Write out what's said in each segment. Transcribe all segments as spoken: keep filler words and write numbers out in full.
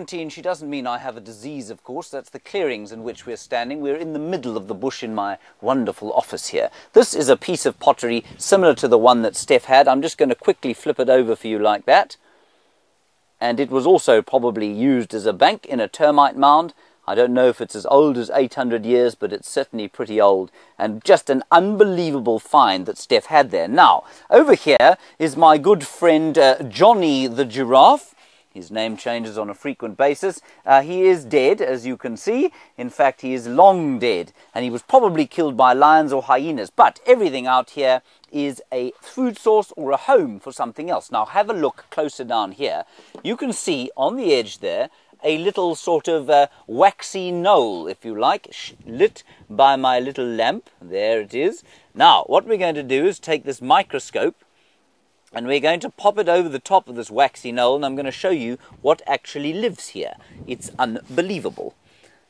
Quarantine, she doesn't mean I have a disease, of course. That's the clearings in which we're standing. We're in the middle of the bush in my wonderful office here. This is a piece of pottery similar to the one that Steph had. I'm just going to quickly flip it over for you like that. And it was also probably used as a bank in a termite mound. I don't know if it's as old as eight hundred years, but it's certainly pretty old. And just an unbelievable find that Steph had there. Now, over here is my good friend uh, Johnny the Giraffe. His name changes on a frequent basis. Uh, he is dead, as you can see. In fact, he is long dead, and he was probably killed by lions or hyenas. But everything out here is a food source or a home for something else. Now, have a look closer down here. You can see on the edge there a little sort of uh, waxy knoll, if you like, lit by my little lamp. There it is. Now, what we're going to do is take this microscope, and we're going to pop it over the top of this waxy knoll, and I'm going to show you what actually lives here. It's unbelievable.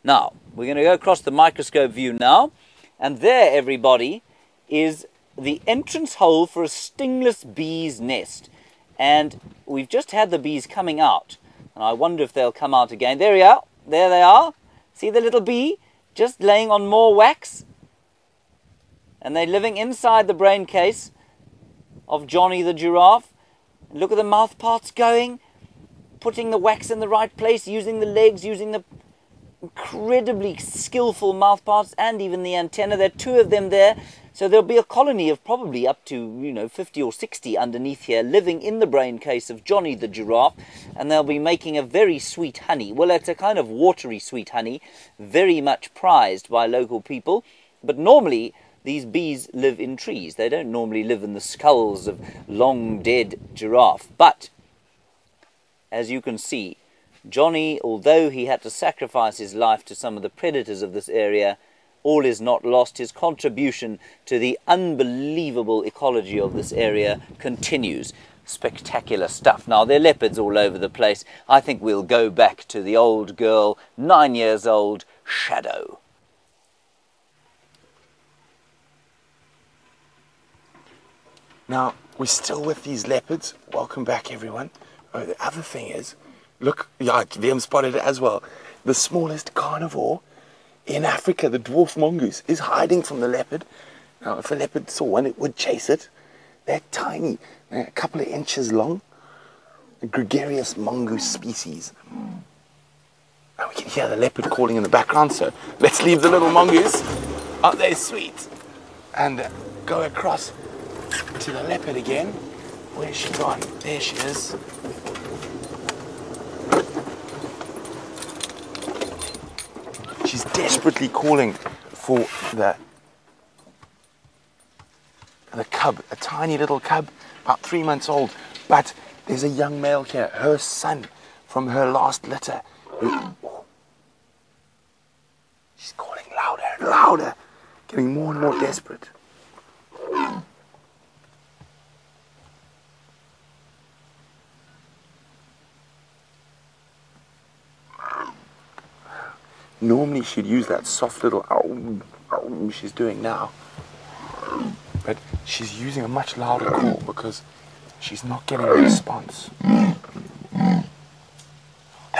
Now, we're going to go across the microscope view now, and there, everybody, is the entrance hole for a stingless bee's nest. And we've just had the bees coming out, and I wonder if they'll come out again. There we are. There they are. See the little bee just laying on more wax? And they're living inside the brain case of Johnny the Giraffe. Look at the mouth parts going, putting the wax in the right place, using the legs, using the incredibly skillful mouth parts, and even the antenna. There are two of them there, so there'll be a colony of probably up to, you know, fifty or sixty underneath here, living in the brain case of Johnny the Giraffe, and they'll be making a very sweet honey. Well, it's a kind of watery sweet honey, very much prized by local people, but normally these bees live in trees. They don't normally live in the skulls of long dead giraffe. But, as you can see, Johnny, although he had to sacrifice his life to some of the predators of this area, all is not lost. His contribution to the unbelievable ecology of this area continues. Spectacular stuff. Now, there are leopards all over the place. I think we'll go back to the old girl, nine years old, Shadow. Now, we're still with these leopards. Welcome back, everyone. Oh, the other thing is, look, yeah, Liam spotted it as well. The smallest carnivore in Africa, the dwarf mongoose, is hiding from the leopard. Now, if a leopard saw one, it would chase it. They're tiny, they're a couple of inches long. A gregarious mongoose species. Now, we can hear the leopard calling in the background, so let's leave the little mongoose. Aren't they sweet? And uh, go across to the leopard again. Where's she gone? There she is. She's desperately calling for the the cub, a tiny little cub, about three months old. But there's a young male here, her son, from her last litter. She's calling louder and louder, getting more and more desperate. Normally she'd use that soft little ow, ow she's doing now, but she's using a much louder call because she's not getting a response. That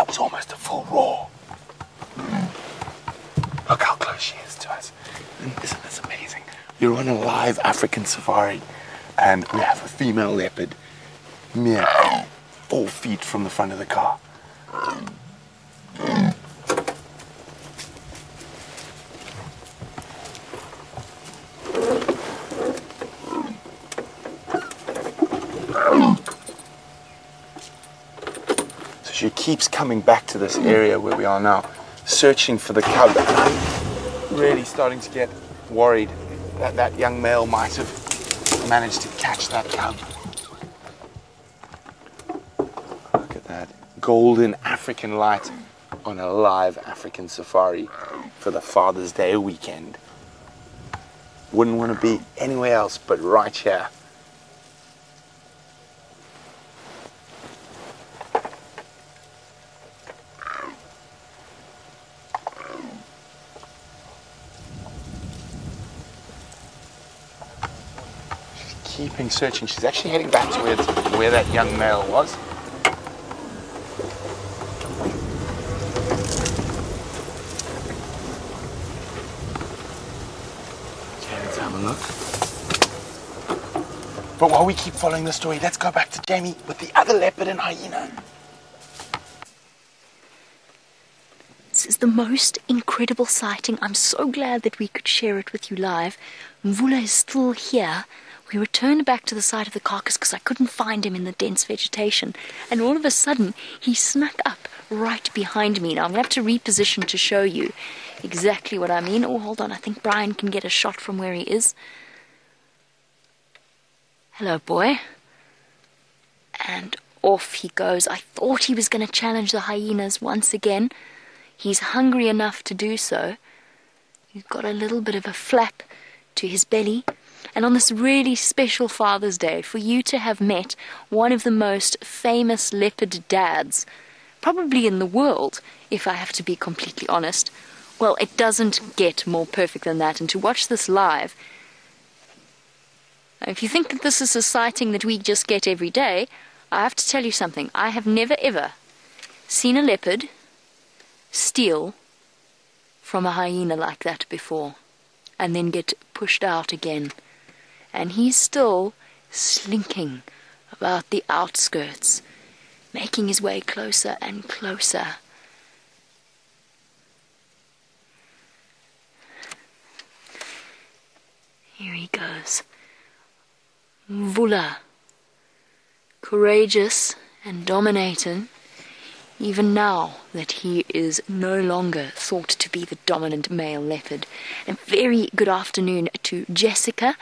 was almost a full roar. Look how close she is to us. Isn't this amazing? You're on a live African safari, and we have a female leopard mere four feet from the front of the car. She keeps coming back to this area where we are now, searching for the cub. And I'm really starting to get worried that that young male might have managed to catch that cub. Look at that golden African light on a live African safari for the Father's Day weekend. Wouldn't want to be anywhere else but right here. Keeping searching. She's actually heading back to where, where that young male was. a look. But while we keep following the story, let's go back to Jamie with the other leopard and hyena. This is the most incredible sighting. I'm so glad that we could share it with you live. Mvula is still here. We returned back to the side of the carcass because I couldn't find him in the dense vegetation. And all of a sudden, he snuck up right behind me. Now, I'm going to have to reposition to show you exactly what I mean. Oh, hold on. I think Brian can get a shot from where he is. Hello, boy. And off he goes. I thought he was going to challenge the hyenas once again. He's hungry enough to do so. He's got a little bit of a flap to his belly. And on this really special Father's Day, for you to have met one of the most famous leopard dads, probably in the world, if I have to be completely honest, well, it doesn't get more perfect than that. And to watch this live, if you think that this is a sighting that we just get every day, I have to tell you something. I have never, ever seen a leopard steal from a hyena like that before and then get pushed out again. And he's still slinking about the outskirts, making his way closer and closer. Here he goes. Mvula, courageous and dominating, even now that he is no longer thought to be the dominant male leopard. And very good afternoon to Jessica,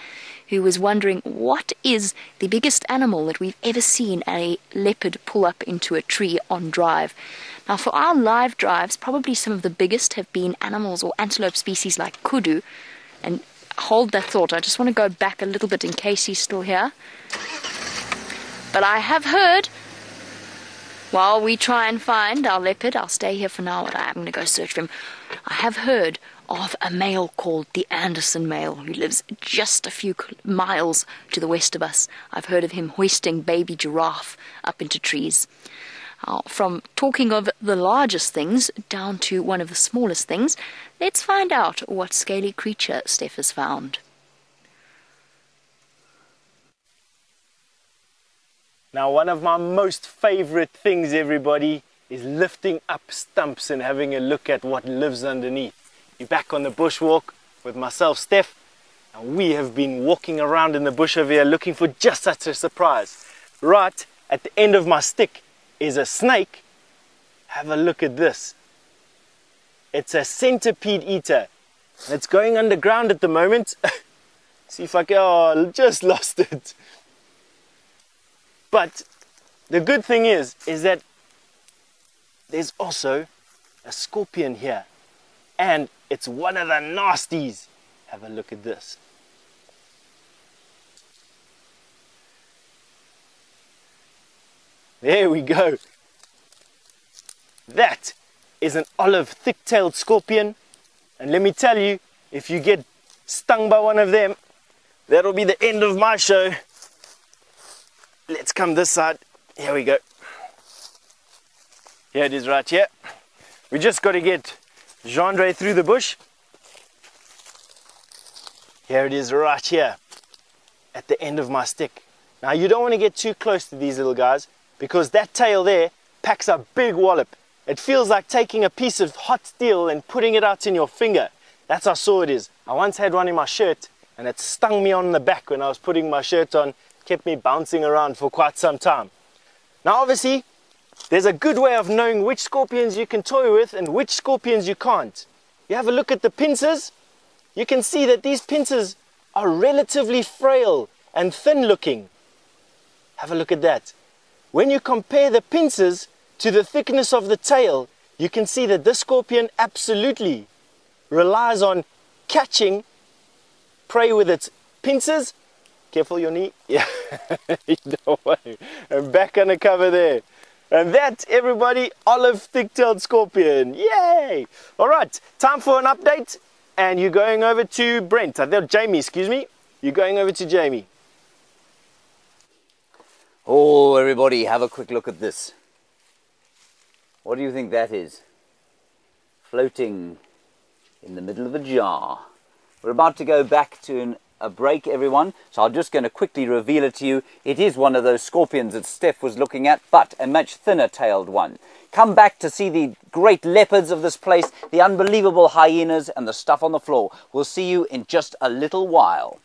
who was wondering what is the biggest animal that we've ever seen a leopard pull up into a tree on drive. Now, for our live drives, probably some of the biggest have been animals or antelope species like kudu. And hold that thought, I just want to go back a little bit in case he's still here. But I have heard, while we try and find our leopard, I'll stay here for now, but I'm going to go search for him. I have heard of a male called the Anderson male who lives just a few miles to the west of us. I've heard of him hoisting baby giraffe up into trees. Uh, from talking of the largest things down to one of the smallest things, let's find out what scaly creature Steph has found. Now, one of my most favorite things, everybody, is lifting up stumps and having a look at what lives underneath. You're back on the bushwalk with myself, Steph, and we have been walking around in the bush over here looking for just such a surprise. Right at the end of my stick is a snake. Have a look at this. It's a centipede eater. It's going underground at the moment. See if I can... Oh, just lost it. But the good thing is, is that there's also a scorpion here. And it's one of the nasties. Have a look at this. There we go. That is an olive thick-tailed scorpion. And let me tell you, if you get stung by one of them, that'll be the end of my show. Let's come this side. Here we go. Here it is right here. We just got to get Gendre through the bush. Here it is right here at the end of my stick. Now, you don't want to get too close to these little guys because that tail there packs a big wallop. It feels like taking a piece of hot steel and putting it out in your finger. That's how sore it is. I once had one in my shirt and it stung me on the back when I was putting my shirt on. Kept me bouncing around for quite some time. Now, obviously, there's a good way of knowing which scorpions you can toy with and which scorpions you can't. You have a look at the pincers. You can see that these pincers are relatively frail and thin looking. Have a look at that. When you compare the pincers to the thickness of the tail, you can see that this scorpion absolutely relies on catching prey with its pincers. Careful your knee. Yeah, don't worry. And back under cover there. And that, everybody, olive thick-tailed scorpion. Yay! All right, time for an update. And you're going over to Brent. I thought Jamie, excuse me. You're going over to Jamie. Oh, everybody, have a quick look at this. What do you think that is? Floating in the middle of a jar. We're about to go back to an a break, everyone, so I'm just going to quickly reveal it to you. It is one of those scorpions that Steph was looking at, but a much thinner-tailed one. Come back to see the great leopards of this place, the unbelievable hyenas, and the stuff on the floor. We'll see you in just a little while.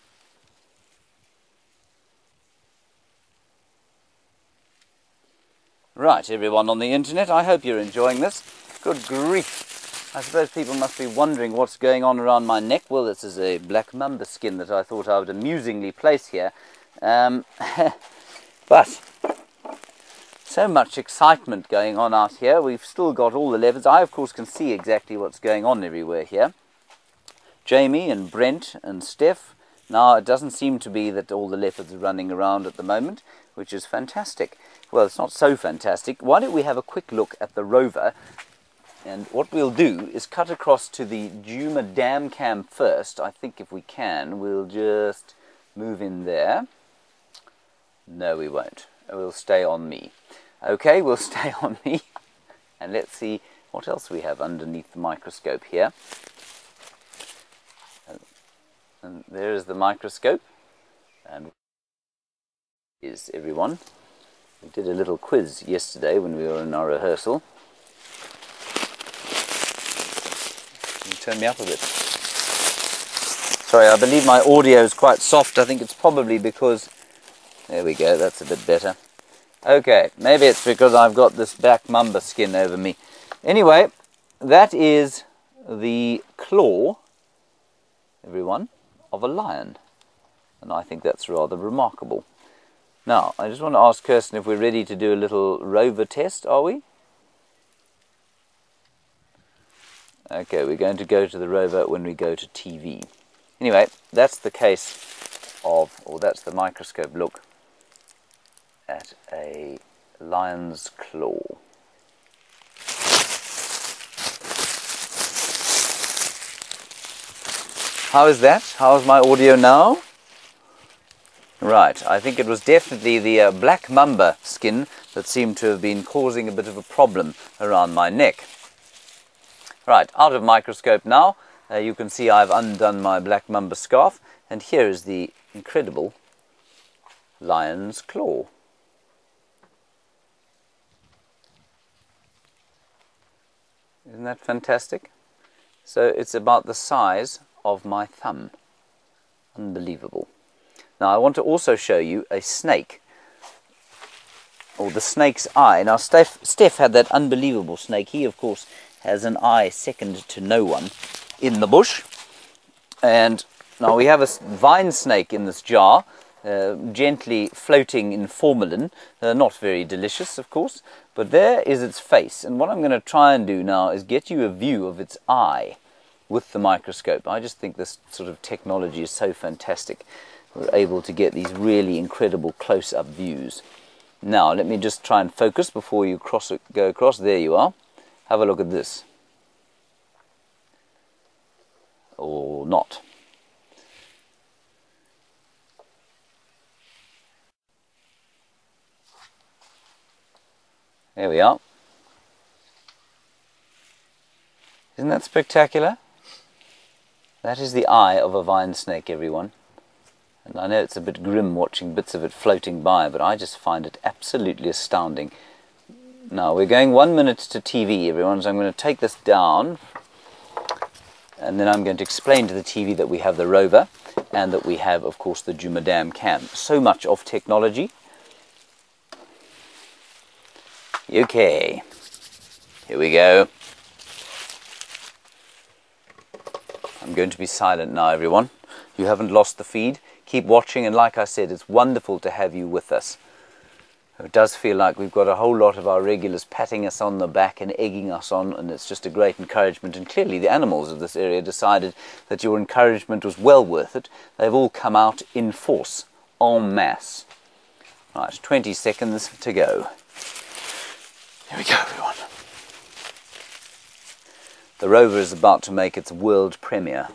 Right, everyone on the internet, I hope you're enjoying this. Good grief. I suppose people must be wondering what's going on around my neck. Well, this is a black mamba skin that I thought I would amusingly place here. Um, but so much excitement going on out here. We've still got all the leopards. I, of course, can see exactly what's going on everywhere here. Jamie and Brent and Steph. Now, it doesn't seem to be that all the leopards are running around at the moment, which is fantastic. Well, it's not so fantastic. Why don't we have a quick look at the rover? And what we'll do is cut across to the Djuma Dam Cam first. I think if we can, we'll just move in there. No, we won't. We'll stay on me. Okay, we'll stay on me. And let's see what else we have underneath the microscope here. And there is the microscope. And is everyone. We did a little quiz yesterday when we were in our rehearsal. Can you turn me up a bit? Sorry, I believe my audio is quite soft. I think it's probably because... There we go, that's a bit better. Okay, maybe it's because I've got this black mamba skin over me. Anyway, that is the claw, everyone, of a lion. And I think that's rather remarkable. Now, I just want to ask Kirsten if we're ready to do a little rover test, are we? Okay, we're going to go to the rover when we go to T V. Anyway, that's the case of, or that's the microscope look at a lion's claw. How is that? How is my audio now? Right, I think it was definitely the uh, black mamba skin that seemed to have been causing a bit of a problem around my neck. Right, out of microscope now. Uh, you can see I've undone my black mamba scarf, and here is the incredible lion's claw. Isn't that fantastic? So it's about the size of my thumb. Unbelievable. Now, I want to also show you a snake, or the snake's eye. Now, Steph, Steph had that unbelievable snake. He, of course, has an eye second to no one in the bush. And now we have a vine snake in this jar, uh, gently floating in formalin. Uh, not very delicious, of course, but there is its face. And what I'm going to try and do now is get you a view of its eye with the microscope. I just think this sort of technology is so fantastic. We're able to get these really incredible close-up views. Now, let me just try and focus before you cross it, go across. There you are. Have a look at this. Or not. There we are. Isn't that spectacular? That is the eye of a vine snake, everyone. And I know it's a bit grim watching bits of it floating by, but I just find it absolutely astounding. Now, we're going one minute to T V, everyone, so I'm going to take this down. And then I'm going to explain to the T V that we have the rover and that we have, of course, the Djuma Dam Cam. So much of technology. Okay. Here we go. I'm going to be silent now, everyone. You haven't lost the feed. Keep watching, and like I said, it's wonderful to have you with us. It does feel like we've got a whole lot of our regulars patting us on the back and egging us on, and it's just a great encouragement. And clearly the animals of this area decided that your encouragement was well worth it. They've all come out in force, en masse. Right, twenty seconds to go. Here we go, everyone. The rover is about to make its world premiere.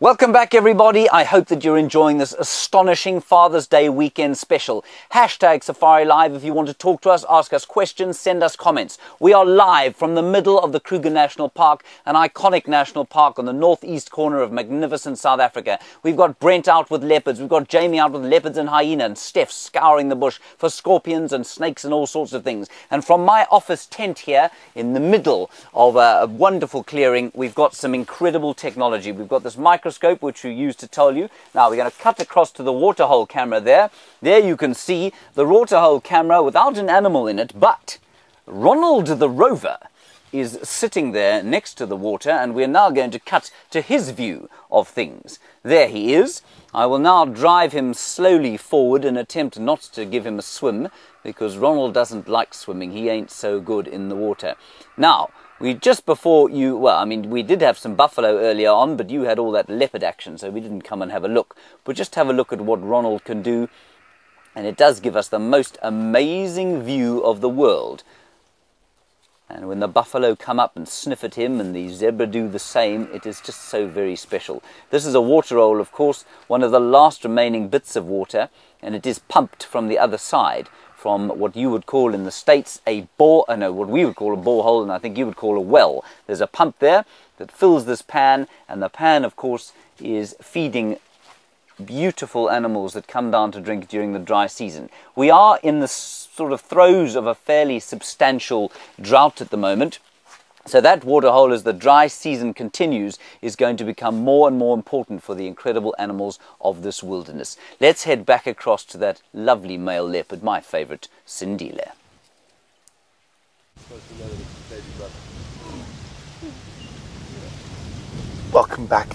Welcome back, everybody. I hope that you're enjoying this astonishing Father's Day weekend special. Hashtag Safari Live if you want to talk to us, ask us questions, send us comments. We are live from the middle of the Kruger National Park, an iconic national park on the northeast corner of magnificent South Africa. We've got Brent out with leopards, we've got Jamie out with leopards and hyena, and Steph scouring the bush for scorpions and snakes and all sorts of things. And from my office tent here in the middle of a wonderful clearing, we've got some incredible technology. We've got this micro microscope which we use to tell you. Now we're going to cut across to the waterhole camera there. There you can see the waterhole camera without an animal in it, but Ronald the Rover is sitting there next to the water, and we're now going to cut to his view of things. There he is. I will now drive him slowly forward and attempt not to give him a swim, because Ronald doesn't like swimming. He ain't so good in the water. Now, we just before you, well, I mean, we did have some buffalo earlier on, but you had all that leopard action, so we didn't come and have a look. But just have a look at what Ronald can do, and it does give us the most amazing view of the world. And when the buffalo come up and sniff at him, and the zebra do the same, it is just so very special. This is a water hole, of course, one of the last remaining bits of water, and it is pumped from the other side, from what you would call in the States a bore, oh no, what we would call a borehole, and I think you would call a well. There's a pump there that fills this pan, and the pan, of course, is feeding beautiful animals that come down to drink during the dry season. We are in the sort of throes of a fairly substantial drought at the moment. So that waterhole, as the dry season continues, is going to become more and more important for the incredible animals of this wilderness. Let's head back across to that lovely male leopard, my favourite, Sindile. Welcome back.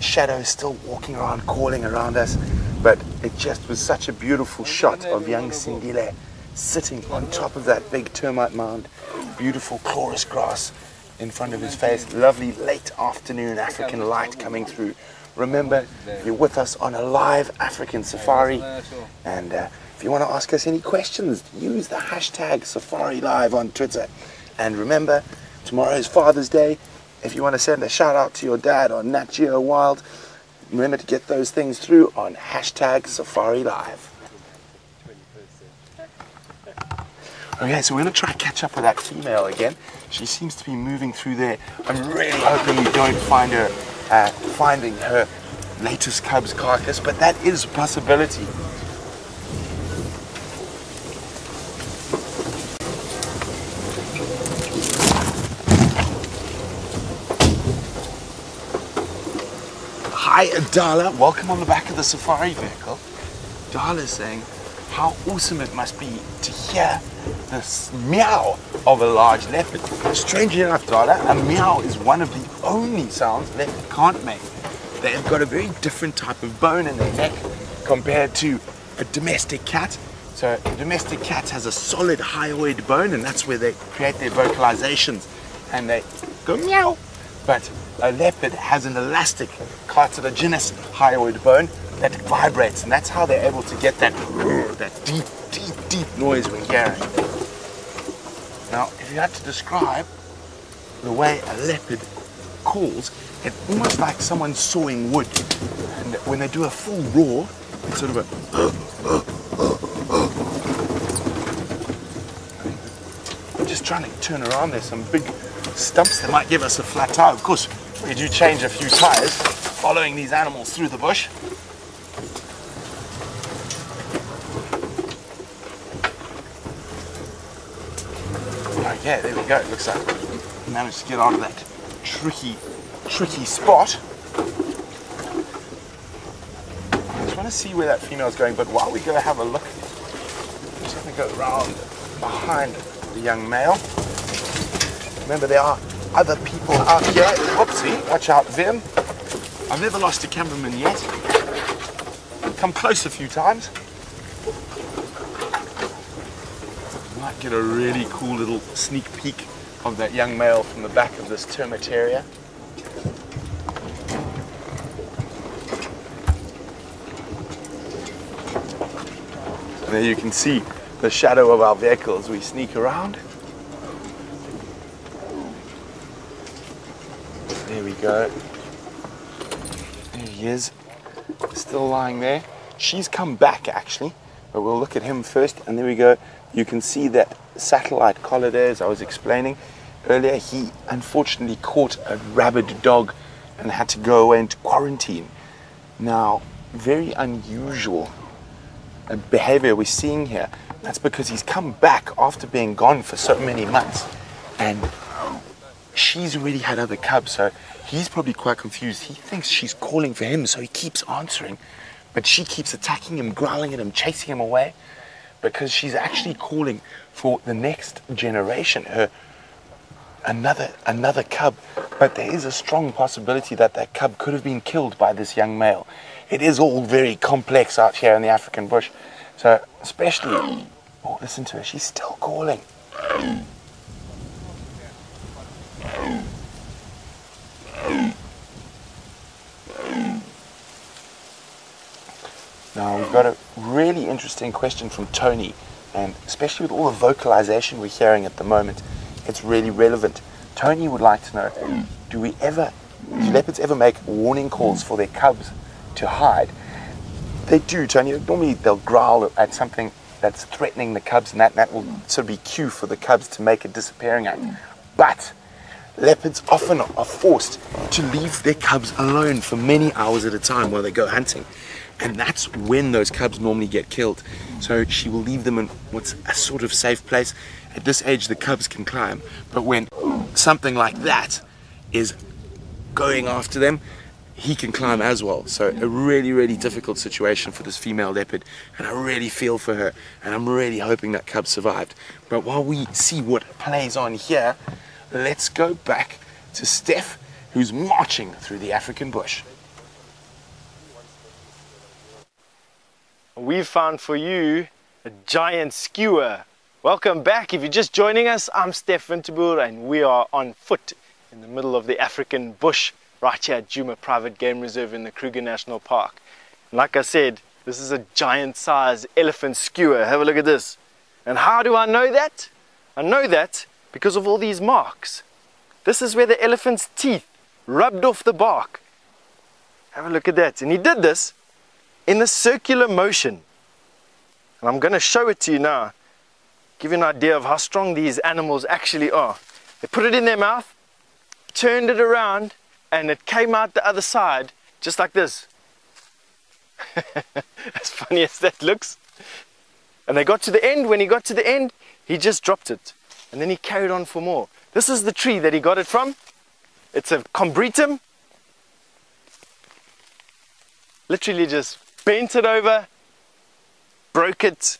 Shadow is still walking around, calling around us, but it just was such a beautiful shot of young Sindile sitting on top of that big termite mound. Beautiful chloris grass in front of his face, lovely late afternoon African light coming through. Remember, you're with us on a live African safari, and uh, if you want to ask us any questions, use the hashtag Safari Live on Twitter. And remember, tomorrow is Father's Day. If you want to send a shout out to your dad on Nat Geo Wild, remember to get those things through on hashtag Safari Live. Okay, so we're going to try and catch up with that female again. She seems to be moving through there. I'm really hoping we don't find her, uh, finding her latest cub's carcass, but that is a possibility. Hi, Adala. Welcome on the back of the safari vehicle. Adala's saying how awesome it must be to hear the meow of a large leopard. Strangely enough, Dada, a meow is one of the only sounds leopard can't make. They've got a very different type of bone in their neck compared to a domestic cat. So a domestic cat has a solid hyoid bone, and that's where they create their vocalizations, and they go meow. But a leopard has an elastic cartilaginous hyoid bone that vibrates, and that's how they're able to get that, that deep, deep, deep noise we're hearing. Now, if you had to describe the way a leopard calls, it's almost like someone sawing wood. And when they do a full roar, it's sort of a... I'm just trying to turn around. There's some big stumps that might give us a flat tire. Of course, we do change a few tires following these animals through the bush. Yeah, there we go, it looks like we managed to get out of that tricky, tricky spot. I just want to see where that female's going, but while we go have a look, I'm just going to go round behind the young male. Remember, there are other people out here. Oopsie, watch out, Vim. I've never lost a cameraman yet. Come close a few times. Might get a really cool little sneak peek of that young male from the back of this termitaria. So there you can see the shadow of our vehicle as we sneak around. There we go. He is still lying there. She's come back actually, but we'll look at him first. And there we go. You can see that satellite collar there, as I was explaining earlier. He unfortunately caught a rabid dog and had to go away into quarantine. Now, very unusual behavior we're seeing here. That's because he's come back after being gone for so many months, and she's already had other cubs, so he's probably quite confused. He thinks she's calling for him, so he keeps answering, but she keeps attacking him, growling at him, chasing him away, because she's actually calling for the next generation, her another another cub. But there is a strong possibility that that cub could have been killed by this young male. It is all very complex out here in the African bush. So especially, oh, listen to her, she's still calling. Now, we've got a really interesting question from Tony, and especially with all the vocalization we're hearing at the moment, it's really relevant. Tony would like to know, do we ever, do leopards ever make warning calls for their cubs to hide? They do, Tony. Normally they'll growl at something that's threatening the cubs, and that, that will sort of be cue for the cubs to make a disappearing act. But leopards often are forced to leave their cubs alone for many hours at a time while they go hunting. And that's when those cubs normally get killed. So she will leave them in what's a sort of safe place. At this age, the cubs can climb. But when something like that is going after them, he can climb as well. So a really, really difficult situation for this female leopard. And I really feel for her. And I'm really hoping that cub survived. But while we see what plays on here, let's go back to Steph, who's marching through the African bush. We've found for you a giant skewer. Welcome back. If you're just joining us, I'm Stefan Winterboer, and we are on foot in the middle of the African bush right here at Djuma Private Game Reserve in the Kruger National Park. And like I said, this is a giant sized elephant skewer. Have a look at this. And how do I know that? I know that because of all these marks. This is where the elephant's teeth rubbed off the bark. Have a look at that. And he did this in a circular motion. And I'm going to show it to you now. Give you an idea of how strong these animals actually are. They put it in their mouth, turned it around, and it came out the other side just like this. As funny as that looks. And they got to the end. When he got to the end, he just dropped it. And then he carried on for more. This is the tree that he got it from. It's a combretum. Literally just bent it over, broke it,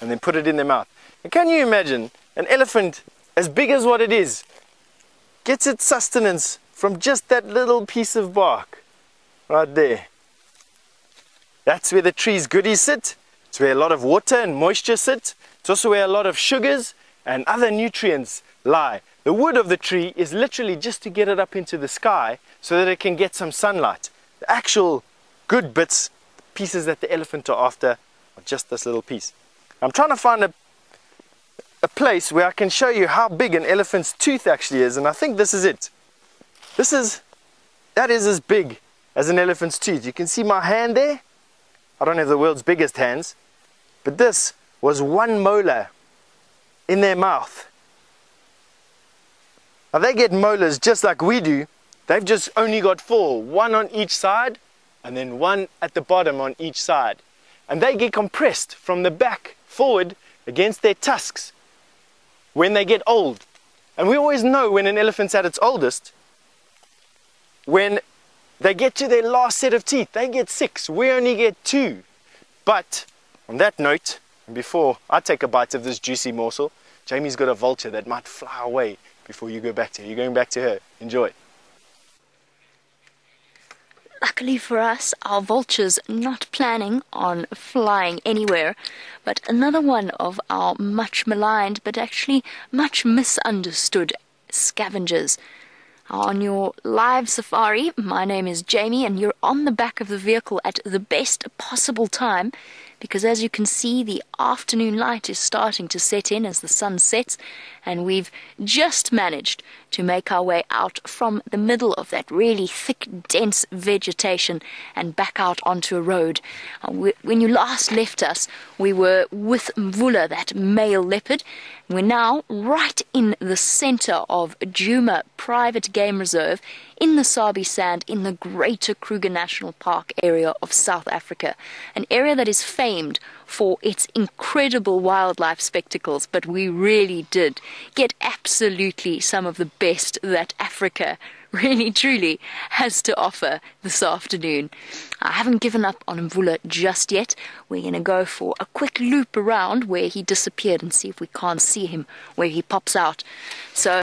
and then put it in their mouth. And can you imagine an elephant as big as what it is gets its sustenance from just that little piece of bark right there? That's where the tree's goodies sit. It's where a lot of water and moisture sit. It's also where a lot of sugars and other nutrients lie. The wood of the tree is literally just to get it up into the sky so that it can get some sunlight. The actual good bits, the pieces that the elephant are after, are just this little piece. I'm trying to find a, a place where I can show you how big an elephant's tooth actually is, and I think this is it. This is, that is as big as an elephant's tooth. You can see my hand there. I don't have the world's biggest hands, but this was one molar in their mouth. Now they get molars just like we do. They've just only got four, one on each side, and then one at the bottom on each side. And they get compressed from the back forward against their tusks when they get old. And we always know when an elephant's at its oldest, when they get to their last set of teeth. They get six, we only get two. But on that note, and before I take a bite of this juicy morsel, Jamie's got a vulture that might fly away before you go back to her. You're going back to her. Enjoy. Luckily for us, our vulture's not planning on flying anywhere, but another one of our much maligned but actually much misunderstood scavengers. On your live safari, my name is Jamie, and you're on the back of the vehicle at the best possible time, because as you can see, the afternoon light is starting to set in as the sun sets, and we've just managed to make our way out from the middle of that really thick, dense vegetation and back out onto a road. When you last left us, we were with Mvula, that male leopard. We're now right in the center of Djuma Private Game Reserve in the Sabi Sand in the Greater Kruger National Park area of South Africa, an area that is famed for its incredible wildlife spectacles, but we really did get absolutely some of the best that Africa really truly has to offer this afternoon. I haven't given up on Mvula just yet. We're going to go for a quick loop around where he disappeared and see if we can't see him where he pops out. So